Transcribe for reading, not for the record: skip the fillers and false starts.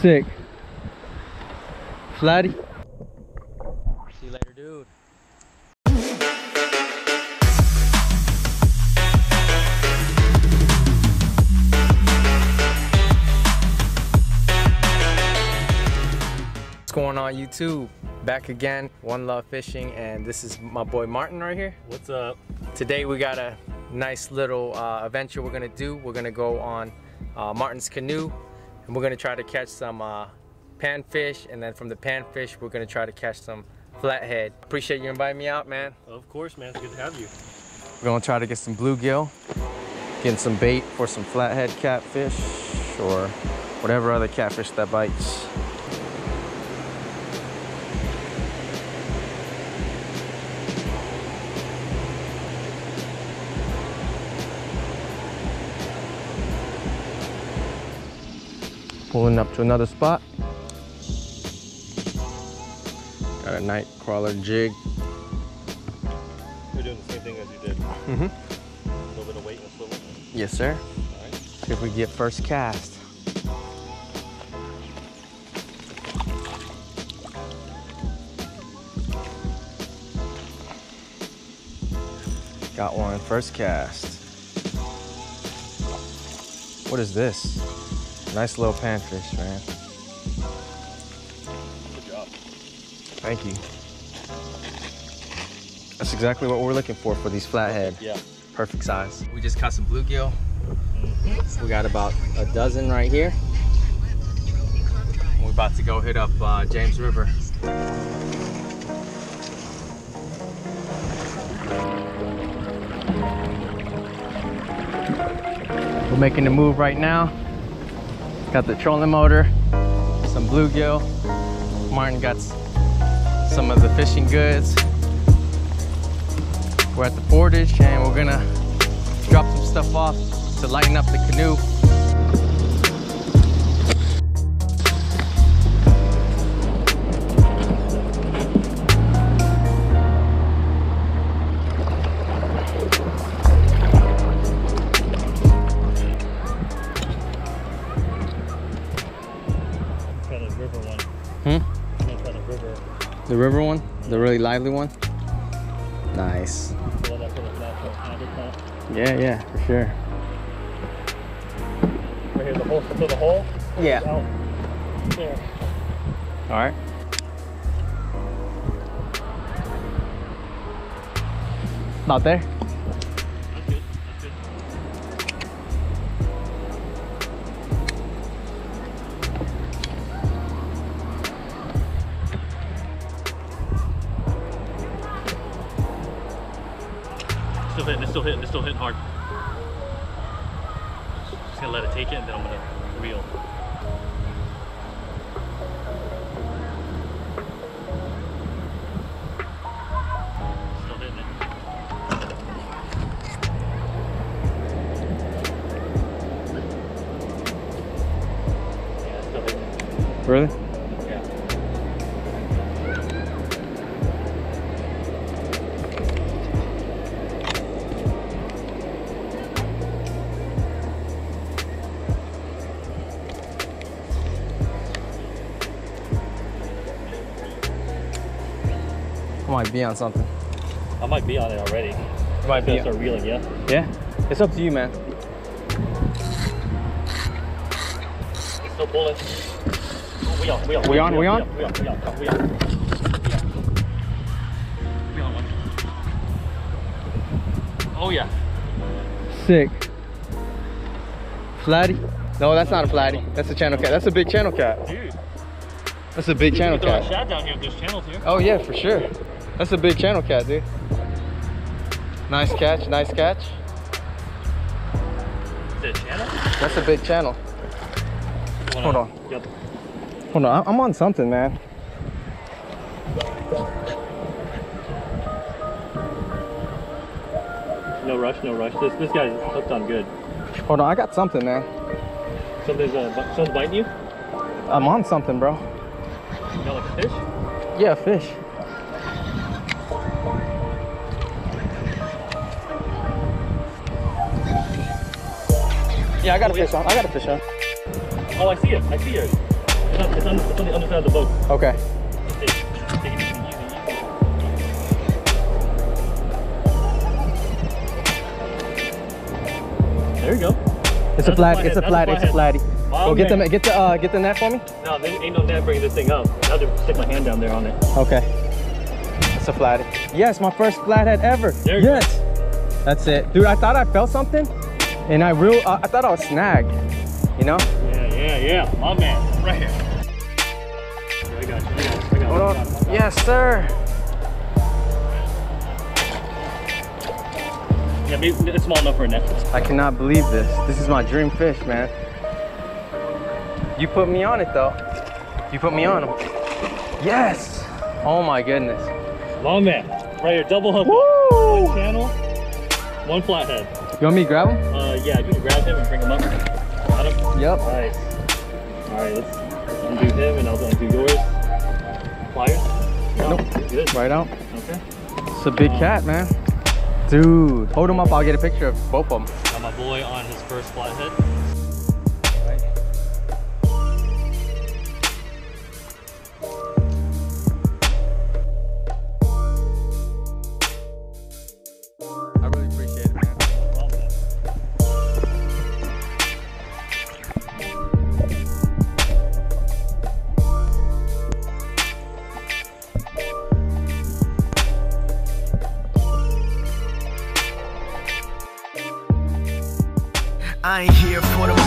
sick. Flatty. See you later, dude. What's going on, YouTube? Back again, One Love Fishing, and this is my boy Martin right here. What's up? Today we got a nice little adventure we're gonna do. We're gonna go on Martin's canoe, and we're gonna try to catch some panfish, and then from the panfish we're gonna try to catch some flathead. Appreciate you inviting me out, man. Of course, man, it's good to have you. We're gonna try to get some bluegill, getting some bait for some flathead catfish, or whatever other catfish that bites. Pulling up to another spot. Got a night crawler jig. We're doing the same thing as you did. Mm-hmm. A little bit of weight and a swivel. Yes, sir. All right. See if we get first cast. Got one, first cast. What is this? Nice little panfish, man. Good job. Thank you. That's exactly what we're looking for these flathead. Yeah. Perfect size. We just caught some bluegill. We got about a dozen right here. We're about to go hit up James River. We're making the move right now. Got the trolling motor, some bluegill. Martin got some of the fishing goods. We're at the portage and we're gonna drop some stuff off to lighten up the canoe. The river one? The really lively one? Nice. Yeah, yeah, for sure. Right here, the hole, to the hole? Yeah. Out there. All right. Not there? That's good, that's good. It's still hitting hard. Just gonna let it take it and then I'm gonna reel. Still hitting it. Yeah, still hitting it. Really? Might be on something. I might be on it already. You might be. Start reeling, yeah. Yeah, it's up to you, man. It's still pulling. We on. Oh yeah. Sick. Flatty? No, that's not a flatty. That's a channel cat. That's a big channel cat. Dude. That's a big channel cat. Shad down here. There's channels here. Oh yeah, for sure. That's a big channel cat, dude. Nice catch, nice catch. Is it a channel? That's a big channel. Hold on. Yep. Hold on, I'm on something, man. No rush, no rush. This guy's hooked on good. Hold on, I got something, man. Something's biting you? I'm on something, bro. You got like a fish? Yeah, a fish. Yeah, I got a fish on. I got a fish on. Oh, I see it. I see it. It's on the underside of the boat. Okay. There you go. It's a flat. It's a flat. It's a flat. Oh, get the net for me. No, there ain't no net bringing this thing up. I'll just stick my hand down there on it. Okay. It's a flathead. Yes, my first flathead ever. There you go. That's it, dude. I thought I felt something, and I thought I was snagged. You know? Yeah. My man, right here. I got you. Hold on. Yes, sir. Yeah, it's small enough for a net. I cannot believe this. This is my dream fish, man. You put me on it, though. You put me on him. Yes. Oh my goodness. Long man, right here, double hook. Woo! One channel, one flathead. You want me to grab him? Yeah, you can grab him and bring him up. Got him. Yep. Nice. All right, let's undo him, and I'll undo yours. Pliers? No, nope. Good. Right out. Okay. It's a big cat, man. Dude, hold him up, I'll get a picture of both of them. Got my boy on his first flathead. Right. I really appreciate it, man. No problem. I ain't here for the